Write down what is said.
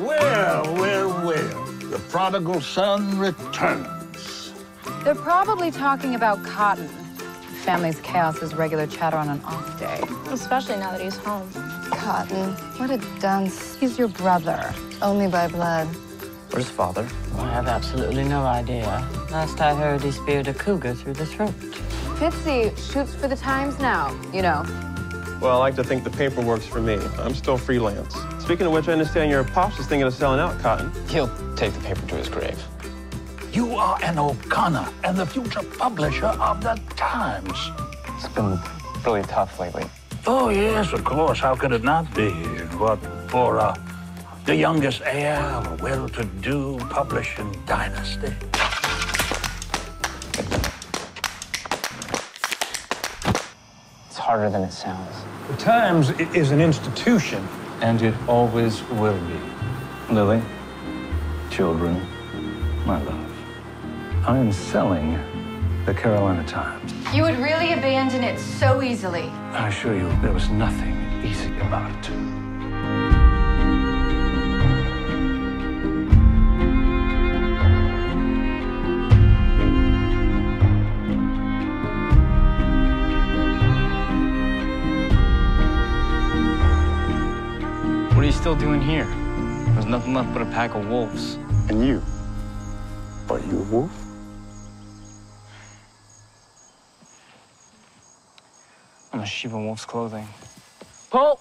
Well. The prodigal son returns. They're probably talking about Cotton. Family's chaos is regular chatter on an off day. Especially now that he's home. Cotton, what a dunce. He's your brother, only by blood. Where's father? I have absolutely no idea. Last I heard, he speared a cougar through the throat. Pitsy shoots for the Times now, you know. Well, I like to think the paper works for me. I'm still freelance. Speaking of which, I understand your pops is thinking of selling out, Cotton. He'll take the paper to his grave. You are an O'Connor and the future publisher of the Times. It's been really tough lately. Oh, yes, of course. How could it not be? What for the youngest A.L., a well-to-do publishing dynasty. It's harder than it sounds. The Times is an institution. And it always will be. Lily, children, my love, I am selling the Carolina Times. You would really abandon it so easily. I assure you, there was nothing easy about it. What are you still doing here? There's nothing left but a pack of wolves. And you? Are you a wolf? I'm a sheep in wolf's clothing. Pull!